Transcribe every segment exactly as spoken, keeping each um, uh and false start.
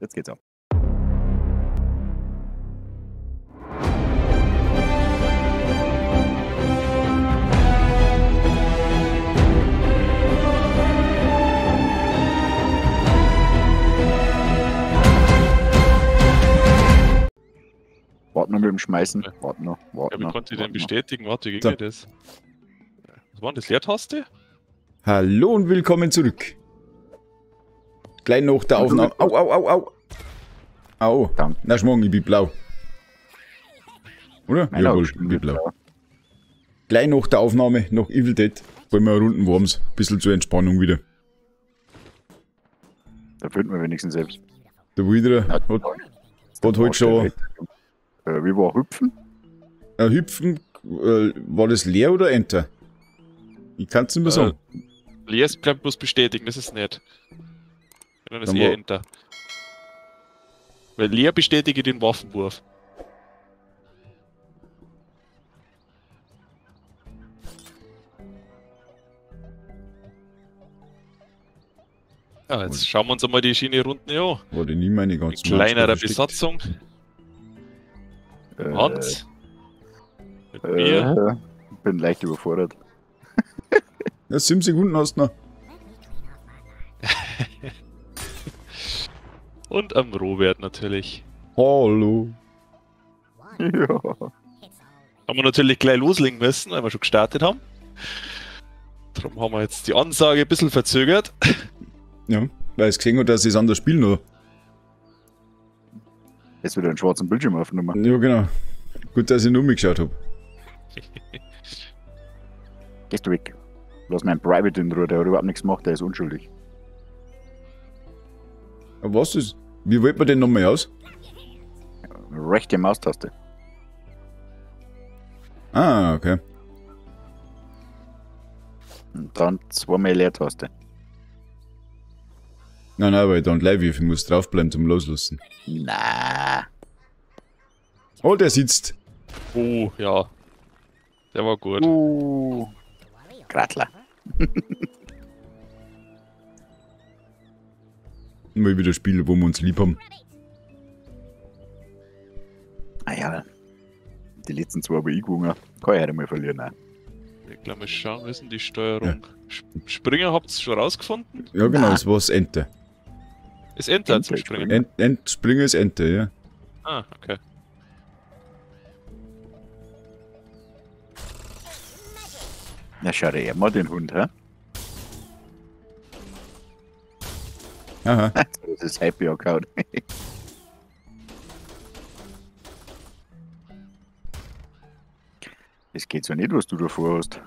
Jetzt geht's auch. Warte noch mit dem Schmeißen. Warte noch, warte noch. Ja, wie konnte ich denn bestätigen? Warte, ging mir das. Was war denn das? Leertaste? Hallo und willkommen zurück. Klein noch der Aufnahme. Au, au, au, au. Au. Dank. Na schmong, ich bin blau. Oder? Nein, ja, wohl, ich bin blau. blau. Klein noch der Aufnahme, noch Evil Dead. Wollen wir Runden Worms. Bisschen zur Entspannung wieder. Da fühlt man wenigstens selbst. Der Widre hat, hat heute schon... Äh, wie war Hüpfen? Äh, Hüpfen, äh, war das leer oder Enter? Ich kann es nicht mehr äh, sagen. Leer bleibt bloß bestätigen, das ist nett. Dann ist eher Enter. Weil leer bestätige den Waffenwurf. Ja, jetzt und schauen wir uns einmal die Schiene Runden an. Wurde nie meine ganze kleinere Besatzung. Hans? Mit äh, mir? Ich bin leicht überfordert. Ja, sieben Sekunden hast du noch. Und am Robert natürlich. Hallo. Ja. Haben wir natürlich gleich loslegen müssen, weil wir schon gestartet haben. Darum haben wir jetzt die Ansage ein bisschen verzögert. Ja, weil es gesehen hat, dass ich es anders spielen oder? Jetzt wieder einen schwarzen Bildschirm aufgenommen. Ja, genau. Gut, dass ich nur umgeschaut habe. Gehst du weg. Lass meinen Private in Ruhe, der hat überhaupt nichts gemacht, der ist unschuldig. Aber was ist? Wie wählt man den nochmal aus? Rechte Maustaste. Ah, okay. Und dann zweimal Leertaste. Nein, nein, weil dann gleich wie viel muss draufbleiben zum Loslassen. Na. Oh, der sitzt. Oh, ja. Der war gut. Oh. Krattler. Mal wieder Spiele, wo wir uns lieb haben. Ah ja. Die letzten zwei habe ich gewonnen. Kann ich heute mal verlieren. Nein. Ich glaube, wir schauen müssen die Steuerung. Ja. Springer habt ihr schon rausgefunden? Ja, genau, es war das Ente. Ist Enter Ente zum Springen? Ent, Ent, Springer ist Ente, ja. Ah, okay. Na schau dir mal den Hund, hä? Aha. Das ist Happy Account. Das geht so nicht, was du da vorhast.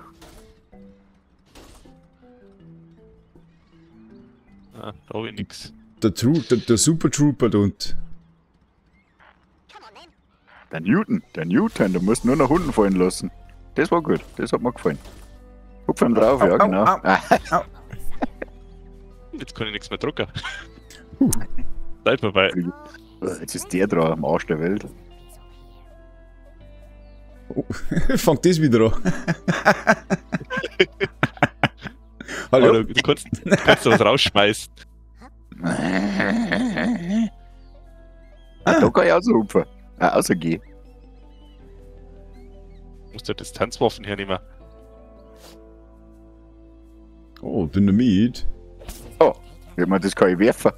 Ah, da hab ich nix. Der, True, der, der Super Trooper und der Newton, der Newton, du musst nur nach unten fallen lassen. Das war gut, das hat mir gefallen. Hupf ihm drauf, au, ja au, genau. Au, au. Jetzt kann ich nichts mehr drucken. Uh. Seid vorbei. Jetzt ist der dran am Arsch der Welt. Oh, fangt das wieder an. Hallo? Hallo, du kannst, du kannst was rausschmeißen. Ah, ah. Da kann ich auch so hupfen. Ah, außer G. Du musst ja Distanzwaffen hernehmen. Oh, Dynamit. Oh, ja, man, das kann ich werfen.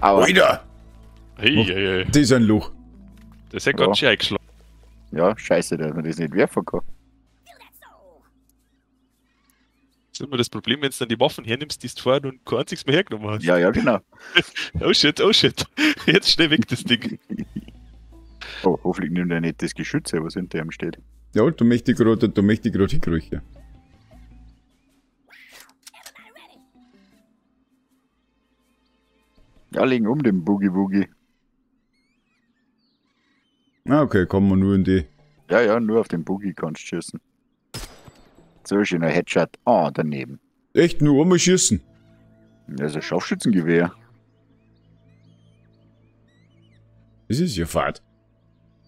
Aber. Wieder! Hey, hey, hey. Das ist ein Loch. Das ist ja ganz schön eingeschlagen. Ja, scheiße, dass man das nicht werfen kann. Das ist immer das Problem, wenn du dann die Waffen hernimmst, die du vorher noch kein einziges mehr hergenommen hast. Ja, ja, genau. Oh shit, oh shit. Jetzt schnell weg das Ding. Oh, hoffentlich nimmt er nicht das Geschütze, was hinter ihm steht. Ja, da möchte ich gerade hinkriechen. Ja, legen um den Boogie Boogie. Ah, okay, kommen wir nur in die. Ja, ja, nur auf den Boogie kannst du schießen. So schöner Headshot. Ah, oh, daneben. Echt? Nur einmal schießen? Das ist ein Scharfschützengewehr. Das ist ja fad.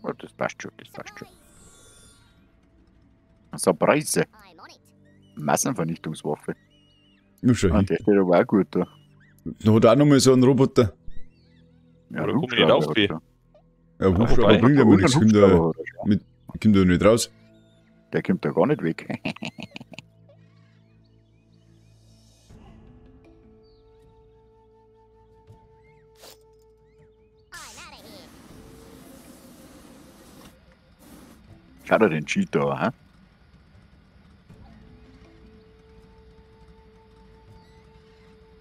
Oh, das passt schon, das passt schon. So, Preise. Massenvernichtungswaffe. Ja, schon. Ah, der steht aber auch gut da. Da hat auch nochmal so einen Roboter. Ja, da kommt nicht auf, B. Ja, Hubschrauber bringt ja wohl nichts. Kommt da nicht raus. Der kommt da gar nicht weg. Schau dir den Cheetor an, hä?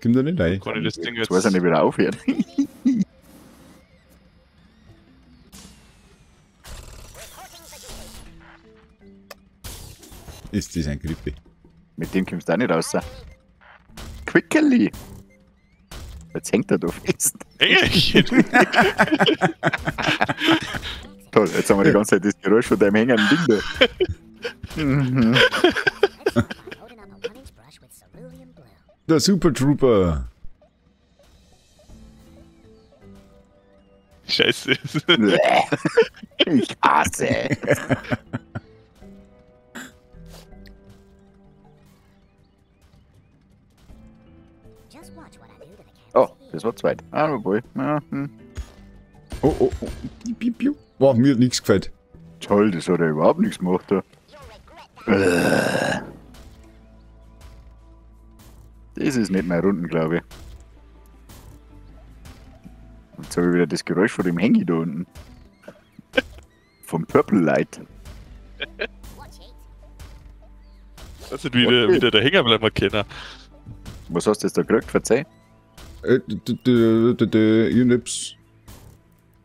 Kommt da nicht rein. Kann ich das Ding jetzt... Jetzt weiß er nicht, wie er aufhört. Ist das ein Grippe? Mit dem kommst du auch nicht raus. Quickly! Jetzt hängt er da fest. Toll, jetzt haben wir die ganze Zeit das Geräusch von deinem hängenden Ding da. Mhm. Der Super Trooper! Scheiße. Ich hasse es. Oh, das war zweit. Ah, wobei. Ja, hm. Oh, oh, oh. Piu, piu. Boah, mir hat nichts gefällt. Toll, das hat ja überhaupt nichts gemacht. Da. Das ist nicht mehr Runden, glaube ich. Jetzt habe ich wieder das Geräusch von dem Handy da unten. Vom Purple Light. Das ist wieder, wieder der Hänger, bleiben wir kennen. Was hast du jetzt da gekriegt? Verzeih. Äh, ihr nips.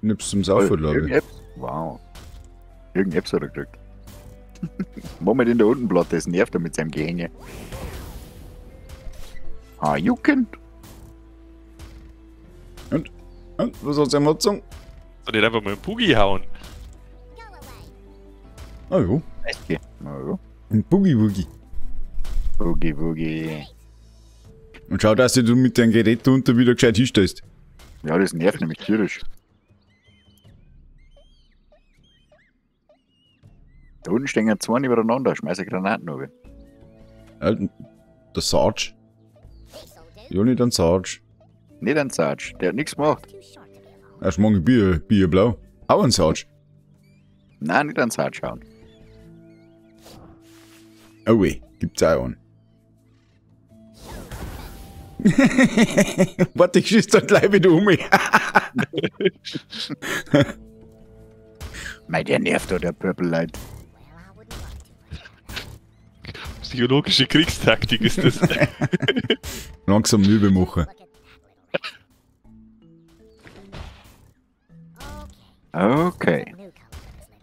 Nips zum Saufen, glaube ich. Irgendein Apps? Wow. Irgendein Apps hat er gekriegt. Moment in der Untenplatte, das nervt er mit seinem Gehänge. Ah, juckend. Und? Und? Was hat's an Motzung? Soll ich einfach mal einen Boogie hauen? Ah jo. Okay. Ah, jo. Ein Boogie-Woogie. Boogie-Woogie. Und schau, dass du mit deinem Gerät unter wieder gescheit hinstellst. Ja, das nervt nämlich tierisch. Da unten stehen zwei übereinander, schmeiße Granaten runter. Ja, der Sarge. Ja, nicht ein Sarge. Nicht ein Sarge, der hat nichts gemacht. Er schmugelt Bier, Bier blau. Auch ein Sarge. Nein, nicht ein Sarge hauen. Oh weh, gibt's auch einen. Warte, ich schieß dann gleich wieder um mich. Mei, der nervt doch, der Purple Light. Psychologische Kriegstaktik ist das. Langsam müde machen. Okay.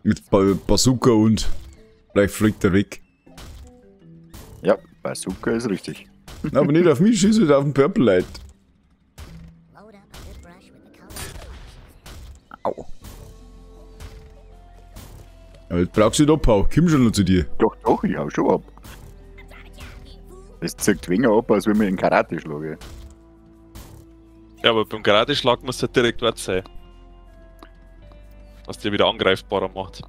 Mit Bazooka und vielleicht fliegt er weg. Ja, Bazooka ist richtig. Aber nicht auf mich schießen, auf den Purple Light. Au. Aber jetzt brauchst du nicht abhauen, komm schon noch zu dir. Doch, doch, ich hau schon ab. Das zieht weniger ab, als wenn man in Karate schlage. Ja, aber beim Karate-Schlag muss er direkt weg sein. Was dir wieder angreifbarer macht.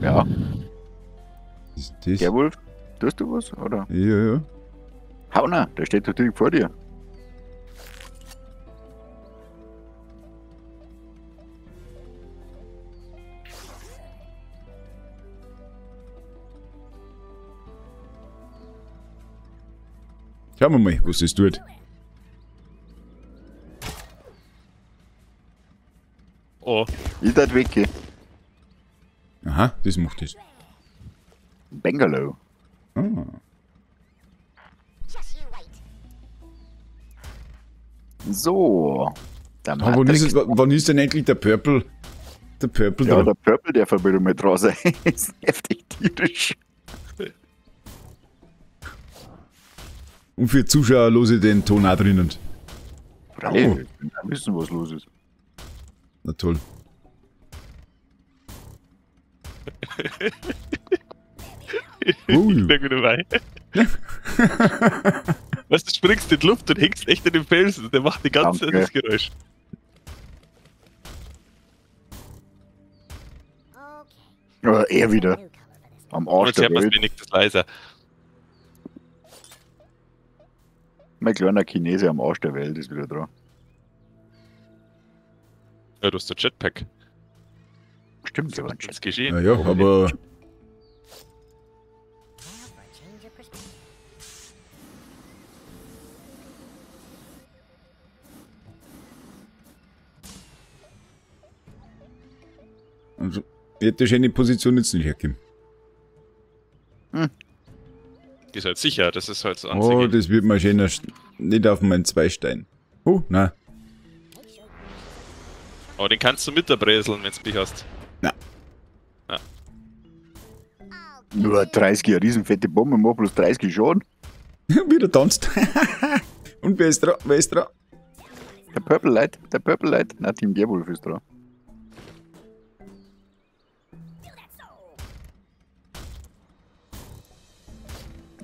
Ja. Was ist das? Gerwulf, tust du was, oder? Ja, ja. Hau na, der steht natürlich vor dir. Schauen wir mal, was das tut. Oh. Ich darf weggehen. Aha, das macht das. Bengalow. Ah. So. Dann ah, wann, ist es, wann ist denn endlich der Purple? Der Purple ja, da. Der Purple, der verbildet mit Rose. Ist heftig tierisch. Und für Zuschauer lose ich den Ton auch drinnen. Hey, oh. Wir wissen, was los ist. Na toll. Oh. Ich bin gut dabei. Weißt du, springst in die Luft und hängst echt in den Felsen. Der macht die ganze Zeit das Geräusch. Äh, er wieder. Am Arsch der Welt. Ich hab wenigstens leiser. Mein kleiner Chinese am Arsch der Welt ist wieder dran. Ja, du hast den Jetpack. Stimmt, das ist geschehen. Naja, aber... Also, ich hätte schon die Position jetzt nicht hergegeben. Hm. Die ist halt sicher, das ist halt so anziehend. Oh, das wird mal schöner. Nicht auf meinen Zweistein. Oh, nein. Oh, den kannst du mit der Breseln, wenn du Pech hast. Nein. Nein. Nur dreißig, eine riesenfette Bombe, mach bloß dreißig schon. Wieder tanzt. Und wer ist dran? Wer ist dran? Der Purple Light, der Purple Light. Nein, Team Gerwulf ist dran.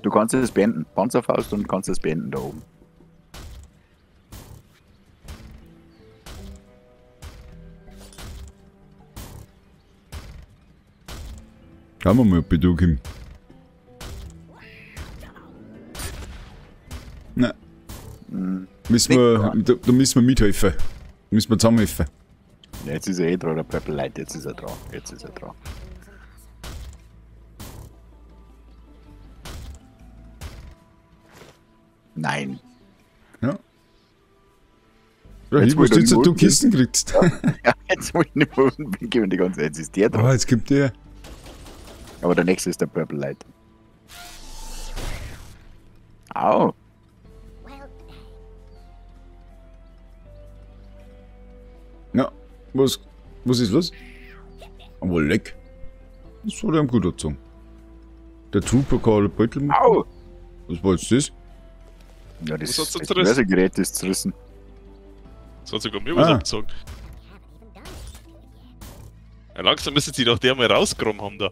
Du kannst es beenden. Panzerfaust und kannst es beenden da oben. Schauen wir mal, bitte, Kim. Nein. Hm. Müssen wir, da, da müssen wir mithelfen. Da müssen wir zusammenhelfen. Ja, jetzt ist er eh dran, der Purple Light. Jetzt ist er dran. Jetzt ist er dran. Nein. Ja. Jetzt ich wusste jetzt, dass du Kisten kriegst. Ja, ja jetzt muss ich nicht mehr unten bin, die ganze Zeit. Jetzt ist der dran. Oh, jetzt gibt der. Aber der nächste ist der Purple Light. Au. Ja, was, was ist los? Aber leck. Das hat einem gut gezogen. Der Trooper kann den Beutel machen. Au. Was war jetzt das? Ja, das Messergerät ist zerrissen. Das hat sogar mir was ah. abgezogen. Ja, langsam müssen sie doch der mal rausgekommen haben da.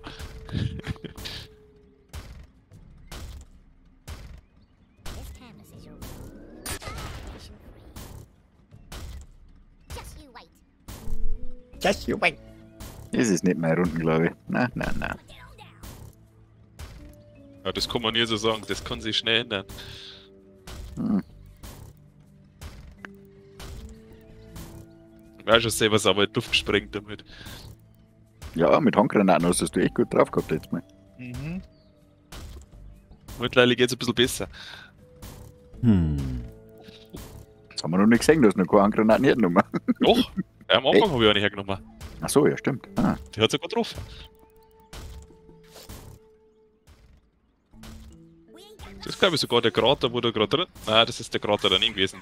Just you wait. Das ist nicht meine Runden, glaube ich. Nein, nein, nein. Ja, das kann man nie so sagen. Das kann sich schnell ändern. Hm. Ich weiß schon selber, was aber in die Luft gesprengt damit. Ja, mit Handgranaten hast du echt gut drauf gehabt jetzt mal. Mhm. Mittlerweile geht's ein bisschen besser. Hm. Das haben wir noch nicht gesehen, du hast noch keine Handgranaten hergenommen. Doch, ja, am Anfang habe ich auch nicht hergenommen. Ach so, ja, stimmt. Ah. Die hat sogar drauf. Das ist, glaube ich, sogar der Krater, wo du gerade drin... Nein, das ist der Krater daneben gewesen.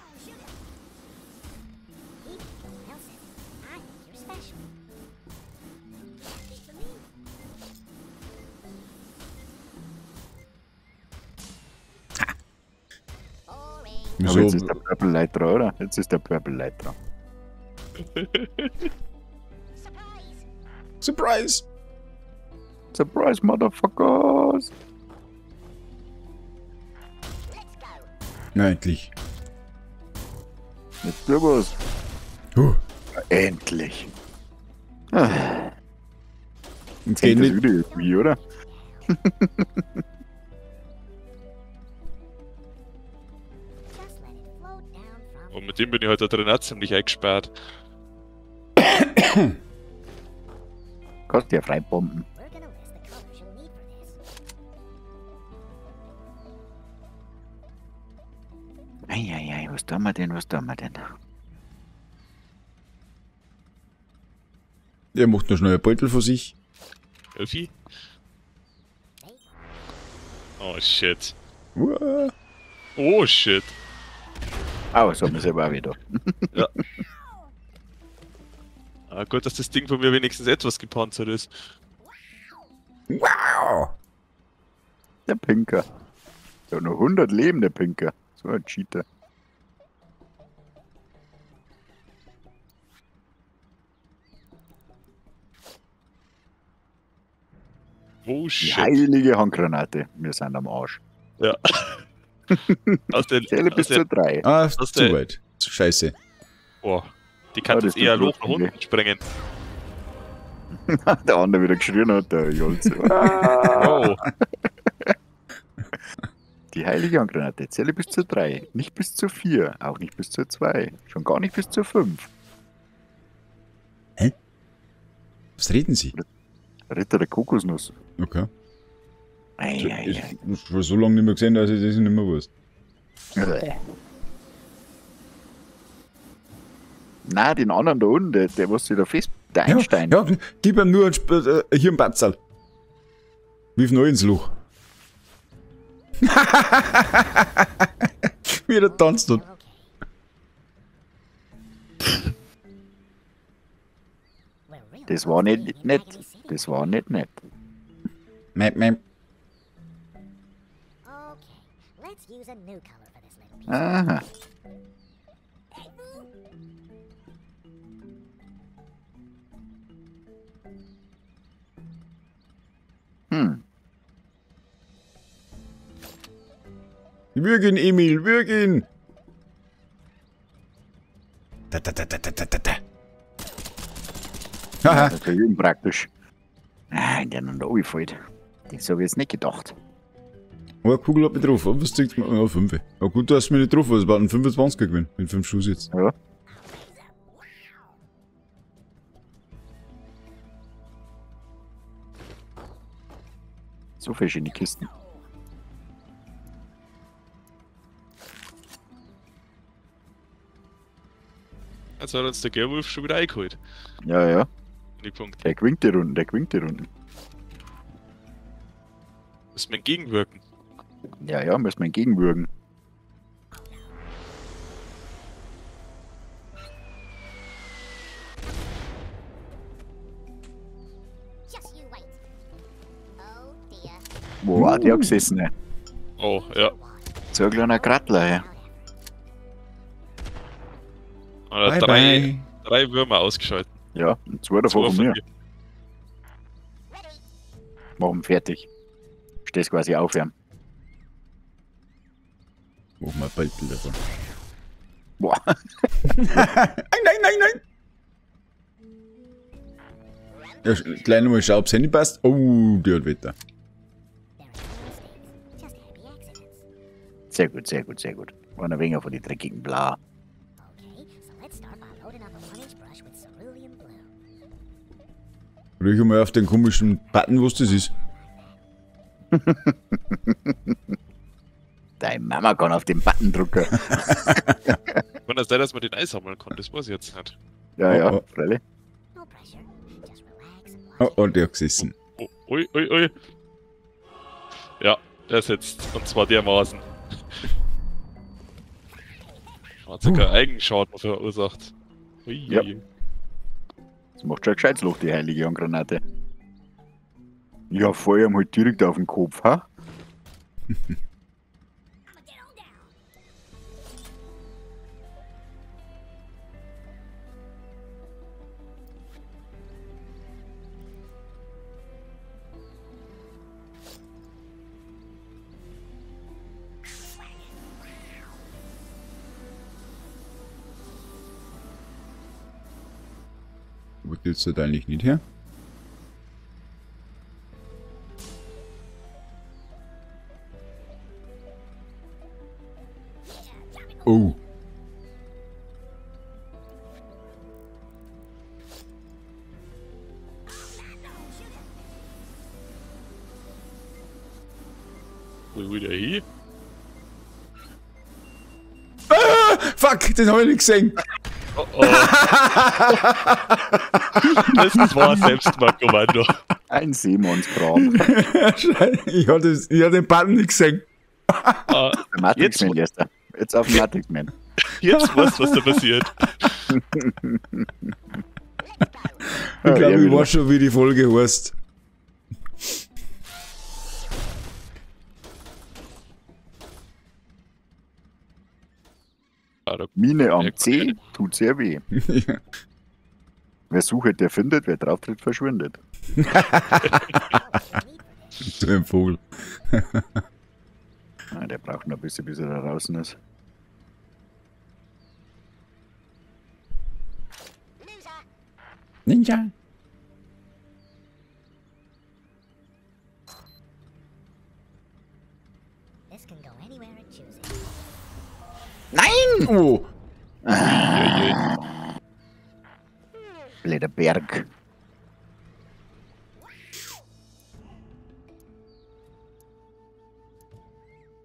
Ja, aber jetzt ist der Purple Light dran, oder? Jetzt ist der Purple Light dran. Surprise! Surprise, Motherfuckers! Na, endlich. Jetzt los. Huh. Endlich. Ah. Jetzt geht das wieder irgendwie, oder? Und mit dem bin ich heute halt da drin auch ziemlich eingesperrt. Kannst du ja freibomben. Eieiei, was tun wir denn, was tun wir denn? Der macht noch schnell einen Beutel von sich. Öffi? Oh shit. Uah. Oh shit. Aber das haben wir selber auch wieder. Ja. Ah, gut, dass das Ding von mir wenigstens etwas gepanzert ist. Wow! Der Pinker. Der hat noch hundert Leben, der Pinker. So ein Cheater. Oh shit. Die heilige Handgranate. Wir sind am Arsch. Ja. Aus der Zelle bis zur drei. Ah, ist zu der, weit. Scheiße. Boah. Die kann oh, das eher hoch nach unten sprengen. Der andere wieder geschrien hat, der Jolze. Oh. Die heilige Handgranate, zähle bis zu drei, nicht bis zu vier, auch nicht bis zu zwei, schon gar nicht bis zu fünf. Hä? Was reden Sie? Ritter der Kokosnuss. Okay. Ei, ei, ei. Ich habe schon so lange nicht mehr gesehen, dass ich das nicht mehr wusste. Äh. Nein, den anderen da unten, der, der was sich da fest. Der Einstein. Ja, ja, gib ihm nur einen, äh, hier einen Batzerl. Wirf noch ins Loch. Wie der tanzt dort. Das war nicht nett. Das war nicht nett. Mep, mep. Aha. Hm. Würg ihn, Emil, würg ihn! Da, da, da, da, da, da, da. Haha. Das ist praktisch. Nein, der noch da runterfällt. Das habe ich jetzt nicht gedacht. Eine Kugel hat mich drauf, was zeigt man? Ja, fünf. Ja, gut, du hast mich nicht drauf, weil es war ein fünfundzwanziger gewesen, mit fünf Schuss jetzt. Ja. So verschiedene Kisten. Jetzt hat uns der Gerwulf schon wieder eingeholt. Ja, ja. Die Punkte. Der gewinnt die Runden, der gewinnt die Runden. Müssen wir entgegenwirken. Ja, ja, müssen wir entgegenwirken. Wo war der gesessen? Oh, ja. So ein kleiner Krattler, ja. Oder bye drei, bye. drei Würmer ausgeschalten. Ja, und zwei davon von, von mir. Machen fertig. Stehst quasi aufwärmen. Machen wir bald davon. Boah. Nein, nein, nein, nein! Ja, gleich nochmal schau, ob's Handy passt. Oh, der hat Wetter. Sehr gut, sehr gut, sehr gut. War ein wenig von den dreckigen Bla. Riech mal auf den komischen Button, was das ist. Deine Mama kann auf den Button drücken. Kann das sein, dass man den Eis sammeln konnte? Das weiß ich jetzt nicht. Ja, ja, oh, oh. Freilich. Oh, oh, der hat gesessen. Oh, oh, ui, ui, ui. Ja, der sitzt. Und zwar dermaßen. Hat sogar uh. Eigenschaden verursacht. Ui. Ja. Das macht schon ein gescheites Loch, die heilige Handgranate. Ja, Feuer ihm halt direkt auf den Kopf, ha? Wo gilt's da eigentlich nicht her? Oh. Wo wieder hier? Ah, fuck, den habe ich nicht gesehen. Oh, oh. Das war Selbstmordkommando. Ein Seemannsgrab. Ich habe hab den Button nicht gesehen. Uh, jetzt, jetzt, jetzt auf den Matrixman. Jetzt weißt du, was da passiert. Ich glaube, ich weiß schon, wie die Folge heißt. Mine am C tut sehr weh. Ja. Wer sucht, der findet, wer drauf tritt, verschwindet. So ein Vogel. Ah, der braucht noch ein bisschen, bis er da draußen ist. Ninja! Nein! Oh. Ah. Blöder Berg.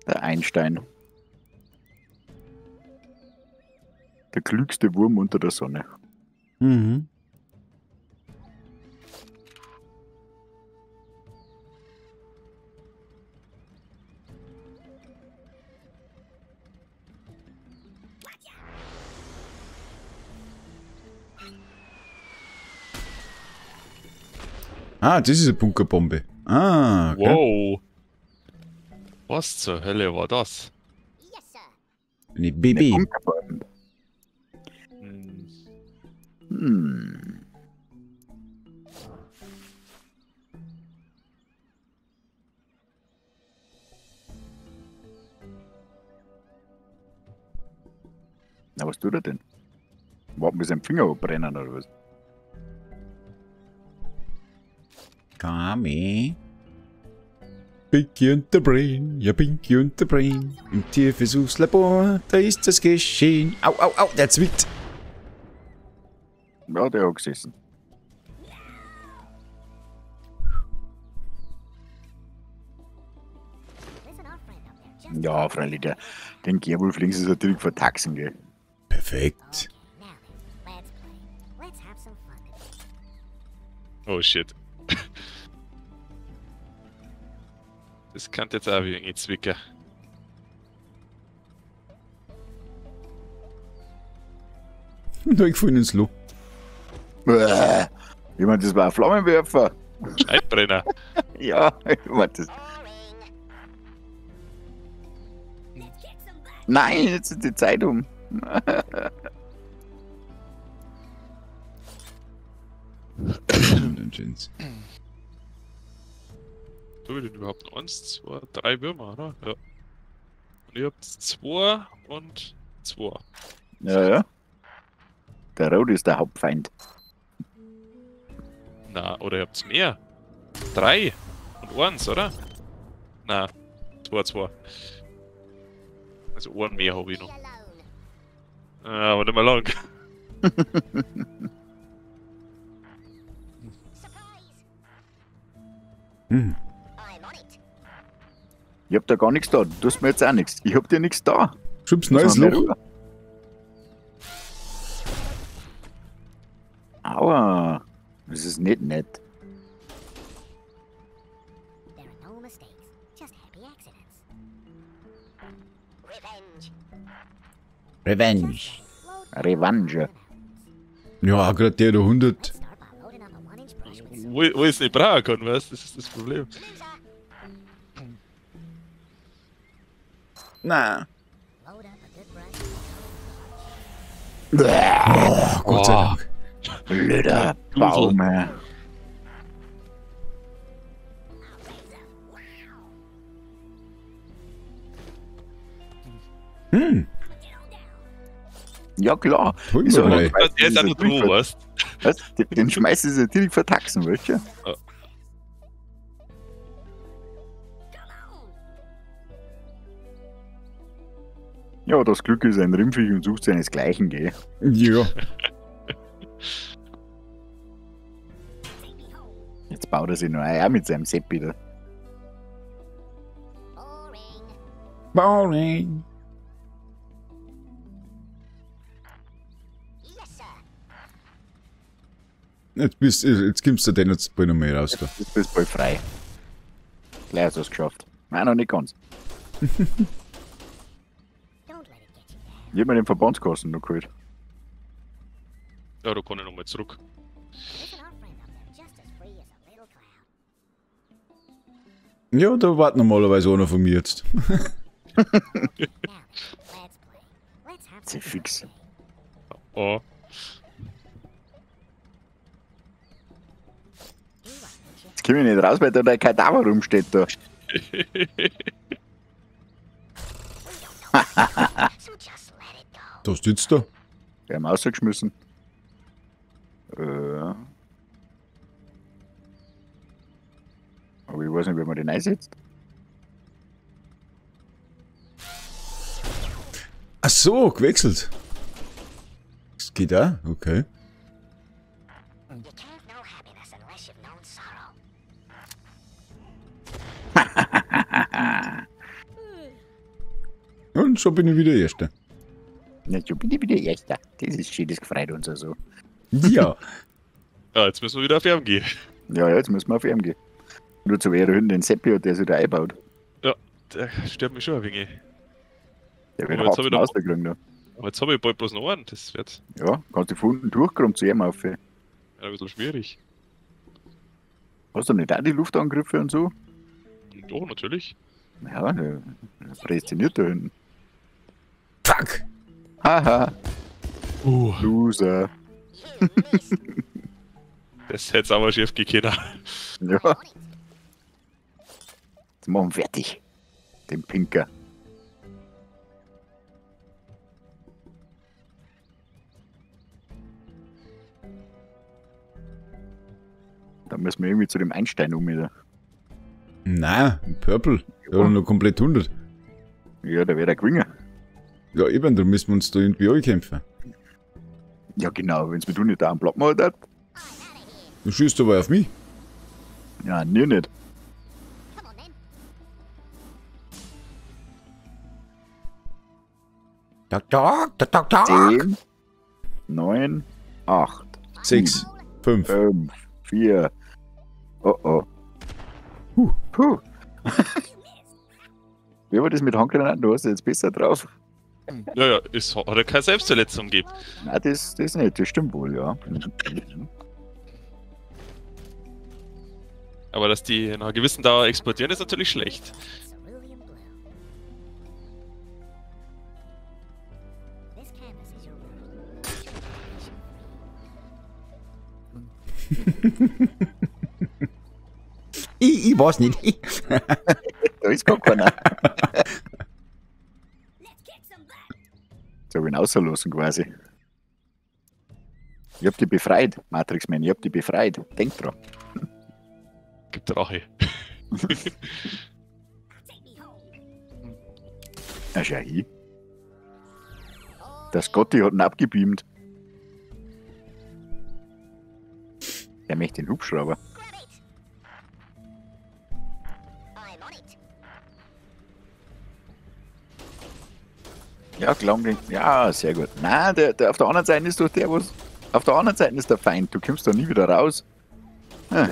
Der Einstein. Der klügste Wurm unter der Sonne. Mhm. Ah, das ist eine Bunkerbombe. Ah, okay. Wow. Was zur Hölle war das? Eine B B. Eine Bunkerbombe. Hm. Na, was tut er denn? Warten, bis sein Finger brennen oder was? Kami. Pinky und der Brain, ja Pinky und der Brain. Im Tierversuchslabor, da ist das geschehen. Au, au, au, der zwickt. Ja, der hat gesessen. Ja, freilich, der, den Gerwulf links ist natürlich vor Taxen, gell? Perfekt. Oh shit. Das kann jetzt auch wie ein Zwicker. Da ich vorhin ins Loch. Ich meine, das war ein Flammenwerfer. Scheitbrenner. Ja, ich meine das. Nein, jetzt ist die Zeit um. Du willst überhaupt eins, zwei, drei Würmer, oder? Ja. Und ihr habt zwei und zwei. Ja, ja. Der Rot ist der Hauptfeind. Na, oder ihr habt mehr. Drei und eins, oder? Na, zwei, zwei. Also einen mehr habe ich noch. Ah, aber nicht mehr lang. Hm. Ich hab da gar nichts da, du tust mir jetzt auch nichts. Ich hab dir nichts da. Schub's neues Loch. Aua, das ist nicht nett. Revenge. Revanche. Ja, gerade der, der hundert. Wo, wo ich es nicht brauchen kann, weißt du, das ist das Problem. Na. Oh, Gott sei Dank. Oh, blöder Baum. Hm. Ja klar. Ist auch nicht. Der ist auch noch dran, weißt du? Was? Den schmeißt es natürlich vertaxen, weißt du? Ja. Ja, das Glück ist ein Rindviech und sucht seinesgleichen, gell? Ja. Jetzt baut er sich noch ein, auch mit seinem Sepp wieder. Boring. Boring. Yes, jetzt, bist, jetzt kommst du den jetzt bald noch mal raus. Da. Jetzt bist du bald frei. Gleich hast du es geschafft. Nein, noch nicht ganz. Ich hab mir den Verbandskasten noch geholt. Ja, da kann ich nochmal zurück. Ja, da wartet normalerweise einer von mir jetzt. Das ist fix. Oh. Jetzt komm ich nicht raus, weil da der Kadaver rumsteht da. Da sitzt er. Wir haben rausgeschmissen. Äh. Aber ich weiß nicht, wie man den einsetzt. Ach so, gewechselt. Das geht da? Okay. Und so bin ich wieder Erster. Na, so bin ich wieder Erster. Das ist schön, das gefreut uns so. Also. Ja. Ja, jetzt müssen wir wieder auf Erm gehen. Ja, jetzt müssen wir auf Erm gehen. Nur zu Ehren den Seppi, der sich da einbaut. Ja, der stört mich schon ein wenig. Der wird jetzt wieder rausgekriegt. Aber jetzt habe ich bald bloß noch einen. Das wird. Ja, kannst du von unten durchkommen zu Erm auf. Ja, ein bisschen schwierig. Hast du nicht auch die Luftangriffe und so? Doch, natürlich. Ja, der prästiniert da hinten. Fuck! Haha! Uh. Loser! Das hätte es aber schief gegangen. Ja. Jetzt machen wir fertig. Den Pinker. Dann müssen wir irgendwie zu dem Einstein um wieder. Nein, ein Purple. Der ja. Hat noch komplett hundert. Ja, da wäre der Gewinner. Ja, eben, da müssen wir uns da irgendwie ankämpfen. Ja, genau, wenn es mit du nicht da am Block machen hat. Du schießt aber auf mich. Ja, nee, nicht. Tak, tak, tak, tak, tak. zehn, neun, acht, sechs, fünf, fünf, vier. Oh, oh. Huh, puh. Wie war das mit Handgranaten? Du hast jetzt besser drauf. Ja, ja, es hat ja keine Selbstverletzung gegeben. Nein, das, das nicht, das stimmt wohl, ja. Aber dass die nach einer gewissen Dauer explodieren, ist natürlich schlecht. ich, ich weiß nicht. Da ist gar keiner. So habe ich ihn rausgelassen quasi. Ich hab die befreit, Matrixman, ich hab die befreit. Denk dran. Gibt Rache. Na schau hin. Der Scotty hat ihn abgebeamt. Der möchte den Hubschrauber. Ja, Klangling. Ja, sehr gut. Nein, der, der auf der anderen Seite ist doch der, was. Auf der anderen Seite ist der Feind. Du kommst da nie wieder raus. Ah.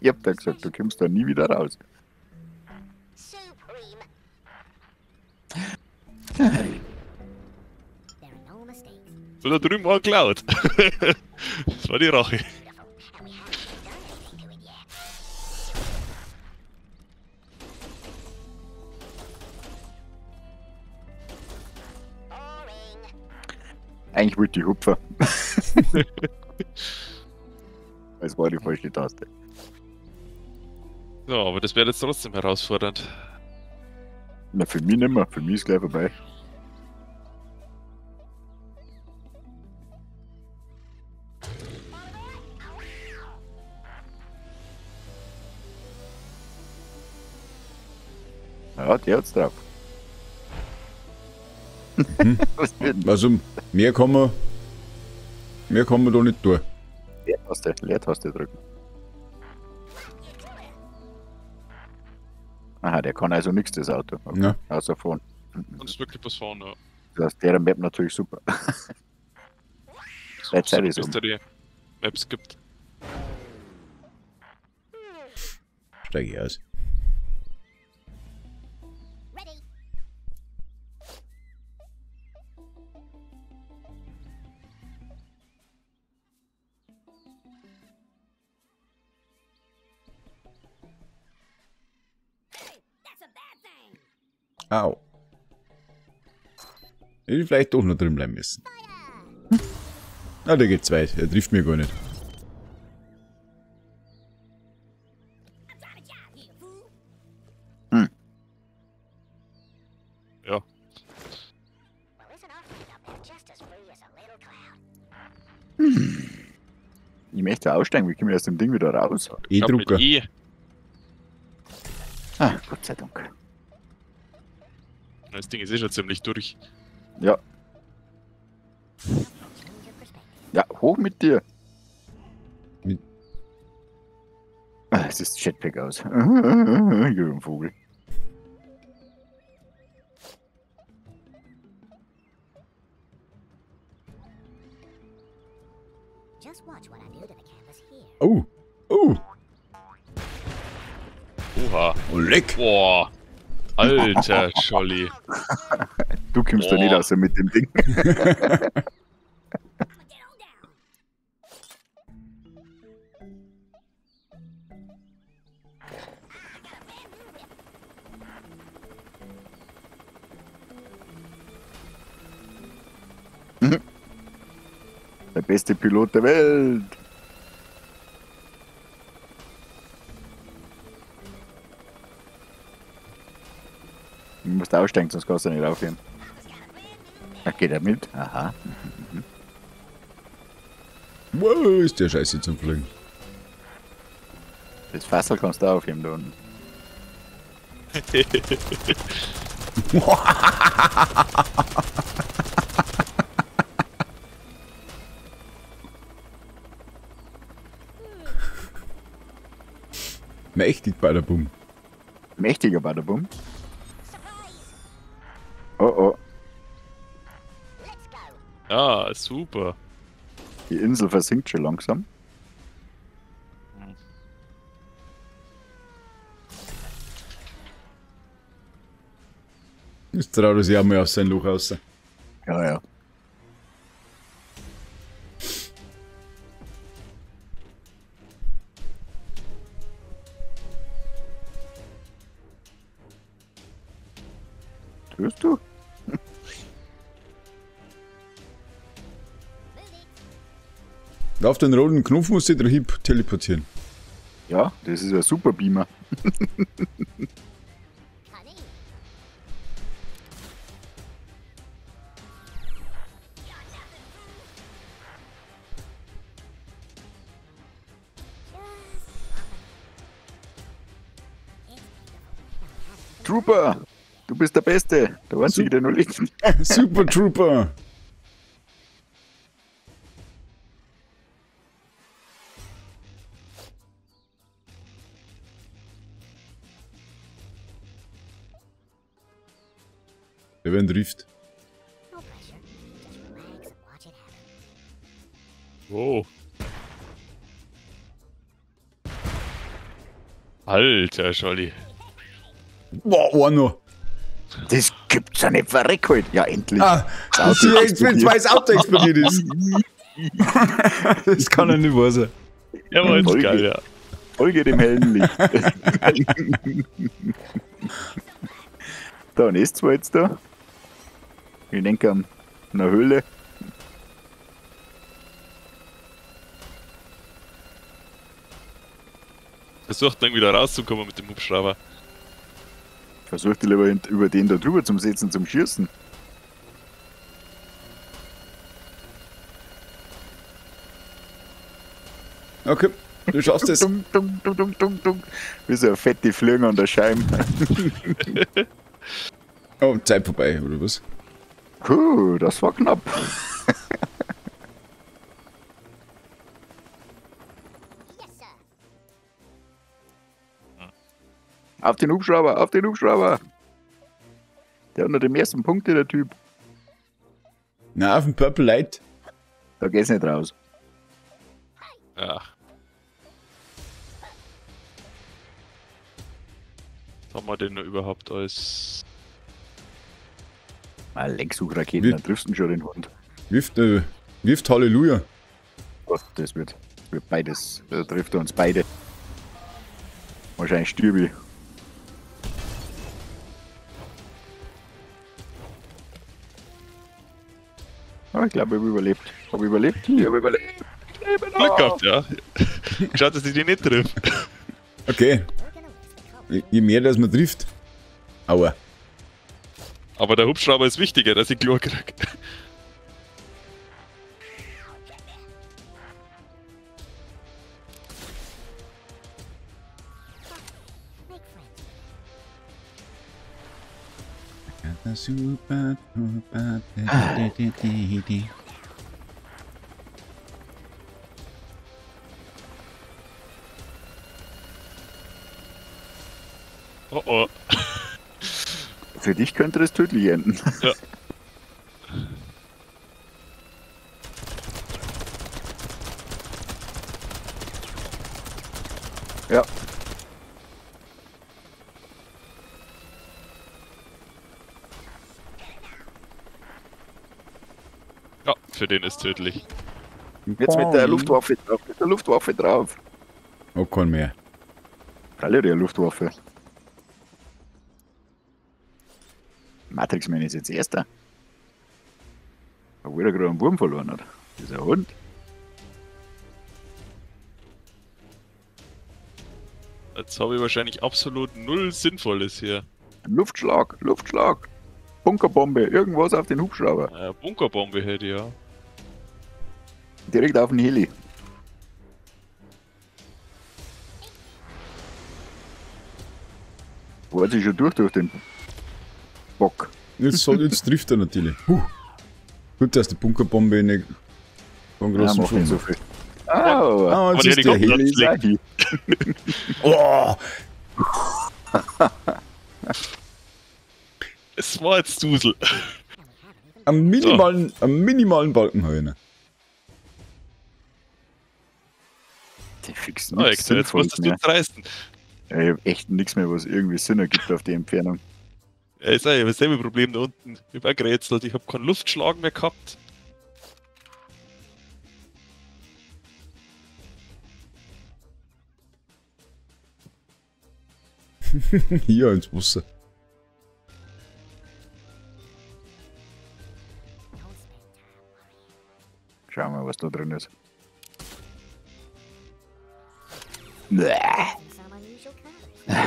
Ich hab da gesagt, du kommst da nie wieder raus. So, da drüben war Cloud. Das war die Rache. Eigentlich wollte ich hupfen. Das war die falsche Taste. Ja, aber das wäre jetzt trotzdem herausfordernd. Na, für mich nicht mehr. Für mich ist gleich vorbei. Ja, der hat's drauf. Mhm. Also mehr kann man mehr kann man da nicht tun. Leertaste, Leertaste drücken. Aha, der kann also nichts, das Auto. Okay. Ja. Außer vorne. Das ist wirklich was vorne, ja. Das heißt, der Map natürlich super. So, Zeit ist um. Die Maps gibt. Steig ich aus. Au. Ich vielleicht doch noch drin bleiben müssen. Ah, der geht's weit. Er trifft mir gar nicht. Hm. Ja. Hm. Ich möchte aussteigen. Wie können wir aus dem Ding wieder raus? E-Drucker. Ah. Gott sei Dank. Das Ding ist eh schon ziemlich durch. Ja. Ja, hoch mit dir. Mit ah, es ist Jetpack aus. Jürgen Vogel. Oh! Oh! Oha! Leck! Boah! Alter Scholli! Du kommst da nicht raus mit dem Ding. Der beste Pilot der Welt! Du musst aussteigen, sonst kannst du nicht raufgehen. Da geht er mit. Aha. Wow, ist der Scheiße zum Fliegen. Das Fassel kannst du aufheben da unten. Mächtig Badabum. Mächtiger Badabum? Oh oh. Ja, super. Die Insel versinkt schon langsam. Jetzt traut er sich auch mal aus sein Loch raus. Ja, ja. Hörst du? Auf den roten Knopf musst du dich teleportieren. Ja, das ist ein super Beamer. Trooper! Du bist der Beste, der Einzige, der noch liegt. Super Trooper! Wir werden Drift. Wow. Alter Scholli. Boah, oh no. Das gibt's ja nicht verreckt heute. Ja, endlich. Ah, das Auto explodiert. Weil das Auto explodiert ist. Das kann ja nicht wahr sein. Ja, war jetzt geil, ja. Folge dem hellen Licht. Da, und ist zwar jetzt da. Ich denke an eine Höhle. Versucht dann wieder rauszukommen mit dem Hubschrauber. Versucht ihr lieber über den da drüber zum Setzen, zum Schießen. Okay, du schaffst es. Dum, dum, dum, dum, dum, dum. Wie so eine fette Flöge an der Scheibe. Oh, Zeit vorbei, oder was? Puh, das war knapp. Auf den Hubschrauber, auf den Hubschrauber! Der hat noch den ersten Punkt, der Typ. Na, auf den Purple Light. Da geht's nicht raus. Ach. Was haben wir denn noch überhaupt als... Mal Lenksuchraketen, dann triffst du schon den Hund. Wirft, äh, wirft Halleluja. Gott, das wird, wird beides, da trifft er uns beide. Wahrscheinlich stirb ich. Oh, ich glaube, ich habe überlebt. Habe ich überlebt? Ich habe überlebt. Ich Glück gehabt, ja. Schaut, dass ich die nicht trifft. Okay. Je mehr, dass man trifft. Aua. Aber der Hubschrauber ist wichtiger, dass ich Glück kriege. super, super. Oh oh. Für dich könnte das tödlich enden. Ja. Ja. Ja, für den ist tödlich. Jetzt mit der Luftwaffe drauf, mit der Luftwaffe drauf. Oh, kein mehr. Alle der Luftwaffe. Matrixman ist jetzt Erster. Obwohl er gerade einen Wurm verloren hat. Dieser Hund. Jetzt habe ich wahrscheinlich absolut null Sinnvolles hier. Luftschlag, Luftschlag. Bunkerbombe, irgendwas auf den Hubschrauber. Äh, Bunkerbombe hätte ich ja. Direkt auf den Heli. Wo hat sich schon durch durch den Bock? Jetzt, soll, jetzt trifft er natürlich. Puh. Gut, dass die Bunkerbombe nicht von großen Schuhen so viel. Oh, oh, jetzt ist der Heli Saki. Oh. Es war jetzt Dusel. Am minimalen, so. Am minimalen Balken habe ich noch. Die fix nichts. Oh, Hektor, jetzt musst du jetzt reißen. Ja, ich habe echt nichts mehr, was irgendwie Sinn ergibt auf die Entfernung. Ja, ich sage, ich habe dasselbe Problem da unten. Ich habe auch gerätselt, ich habe keinen Luftschlag mehr gehabt. Hier ins Wasser. Schauen wir mal, was da drin ist.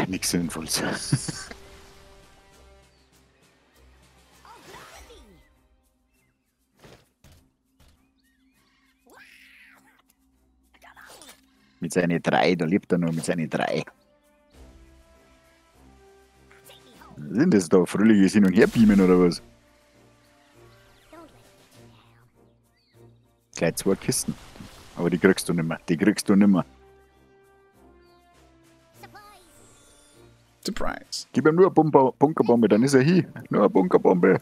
Nichts Sinnvolles. Mit seinen drei, da lebt er nur mit seinen drei. Sind das da fröhliches Hin- und Herbeamen oder was? Gleich zwei Kisten. Aber die kriegst du nimmer. Die kriegst du nimmer. Surprise! Gib ihm nur eine Bumper Bunkerbombe, dann ist er hier. Nur eine Bunkerbombe.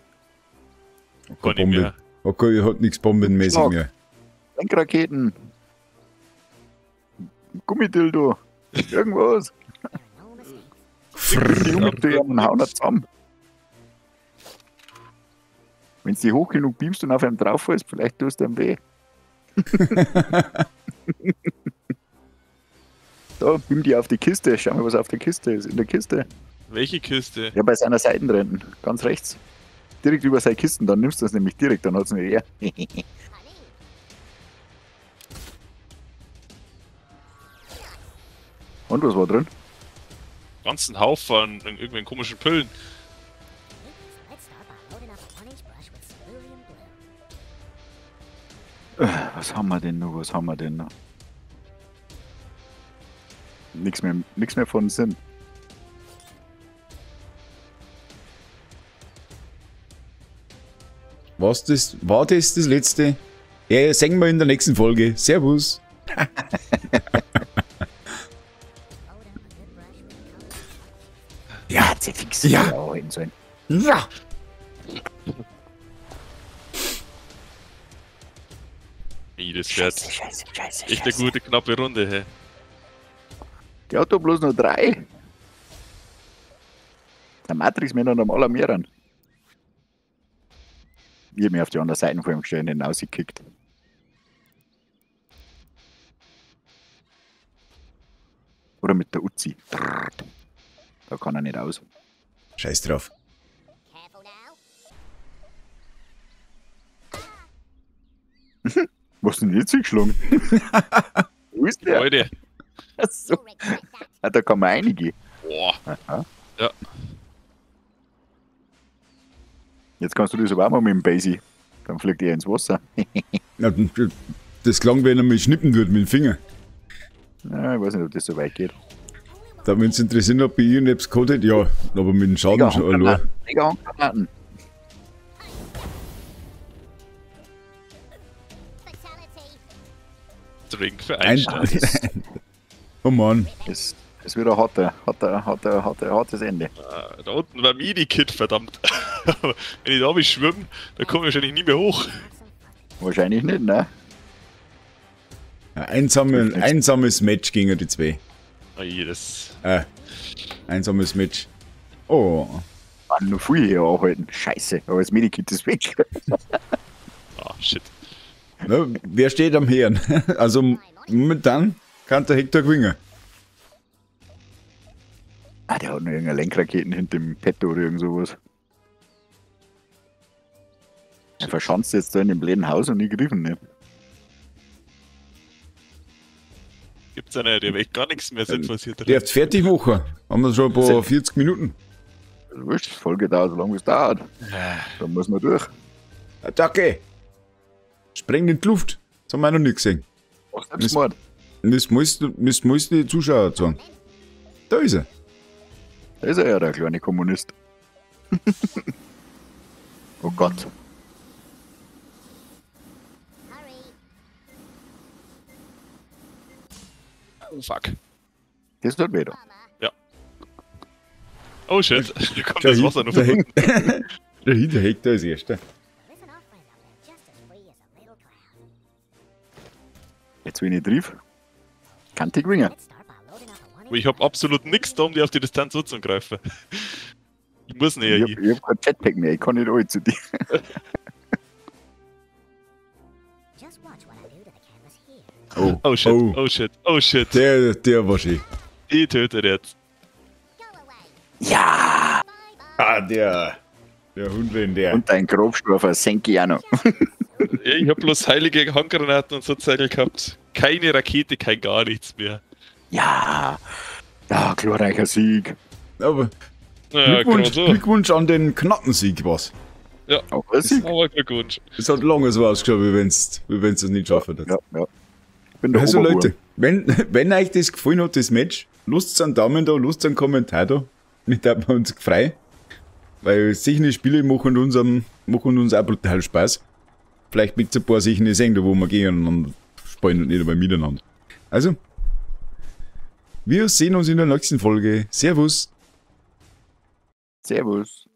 Okay, Bombe. Mehr. Okay, er hat nichts bombenmäßig mehr. Lenkraketen. Gummidildo. Irgendwas. Wenn du die hoch genug beamst und auf einem drauf fällst, vielleicht tust du einem weh. Da, beam die auf die Kiste. Schau mal, was auf der Kiste ist. In der Kiste. Welche Kiste? Ja, bei seiner Seitenränden. Ganz rechts. Direkt über seine Kisten. Dann nimmst du das nämlich direkt. Dann hat es nicht eher. Und was war drin? Ganzen Haufen in irgendwelchen komischen Pillen. Was haben wir denn noch? Was haben wir denn noch? Nichts mehr, nichts mehr von Sinn. Was das, war das das letzte? Ja, sehen wir in der nächsten Folge. Servus. Ja, fix. Ja. Auch hin sollen. Ja. Wie das Scheiße, wird. Scheiße, Scheiße, echt eine gute, knappe Runde, hä? Die hat doch bloß nur drei. Der Matrix-Männer und am Alarmierern. Ich hab mich auf die andere Seite vor ihm gestellt und rausgekickt. Oder mit der Uzi. Da kann er nicht raus. Scheiß drauf. Was denn jetzt geschlungen? Wo ist der? Leute. Achso. Ah, da kann man einige. Boah. Aha. Ja. Jetzt kannst du das aber auch mal mit dem Basie. Dann fliegt er ins Wasser. Das klang, wenn er mich schnippen würde mit dem Finger. Ja, ich weiß nicht, ob das so weit geht. Da, wenn es interessiert, ob ich ihn Apps geholt hätte, ja, aber mit dem Schaden schon allein. Drink für Einsteiger. Ein oh Mann. Es ist wieder hotter, hotter, hotter, hotter, hartes Ende. Da unten war Mini-Kit, verdammt. Wenn ich da oben schwimme, dann komme ich wahrscheinlich nie mehr hoch. Wahrscheinlich nicht, ne? Ja, einsame, einsames Match gegen die zwei. Oh, jedes. Äh, einsames Match. Oh. Mann, noch viel hier anhalten. Scheiße, aber das Medikit ist weg. Ah, shit. Na, wer steht am Herren? Also, momentan kann der Hektor gewinnen. Ah, der hat noch irgendeine Lenkraketen hinter dem Petto oder irgend sowas. Er verschanzt jetzt da in dem blöden Haus und ich griff ihn nicht. Gibt's ja nicht, der will gar nichts mehr sinnvolles hier drin. Der hat fertig machen. Haben wir schon ein paar vierzig Minuten. Das wurscht, Folge dauert so lange wie es dauert. Dann muss man durch. Attacke! Sprengt in die Luft. Das haben wir noch nie gesehen. Ach, Selbstmord. Das müssen die Zuschauer sagen. Da ist er. Da ist er ja, der kleine Kommunist. Oh Gott. Oh fuck. Das tut weh da. Ja. Oh shit, da kommt das Wasser noch von unten. Der Hinter Hektor ist erster. Jetzt wenn ich triff, kann ich gewinnen. Ich hab absolut nichts da, um die auf die Distanz so zu greifen. Ich muss nicht. Ich hab, ich hab kein Jetpack mehr, ich kann nicht alle zu dir. Oh, oh shit, oh. oh shit, oh shit. Der, der war schön. Ich töte jetzt. Ja! Ah, der. Der Hund, wenn der. Und dein Grobstufer, senke ich auch noch. Ich hab bloß heilige Handgranaten und so Zeug gehabt. Keine Rakete, kein gar nichts mehr. Ja! Ja, glorreicher Sieg. Aber. Ja, Glückwunsch, so. Glückwunsch an den knappen Sieg, was? Ja, auch ein Sieg. Aber Glückwunsch. Es hat lange so ausgeschaut, wie wenn's, wie wenn's es nicht schaffen hat. Ja, ja. Also Oberruhr. Leute, wenn, wenn euch das gefallen hat, das Match, lasst einen Daumen da, lasst einen Kommentar da, mit dem wir uns freuen, weil sichere Spiele machen uns, am, machen uns auch brutal Spaß. Vielleicht mit ein paar sichere sehen, da wo wir gehen und spielen und nicht dabei miteinander. Also, wir sehen uns in der nächsten Folge. Servus! Servus!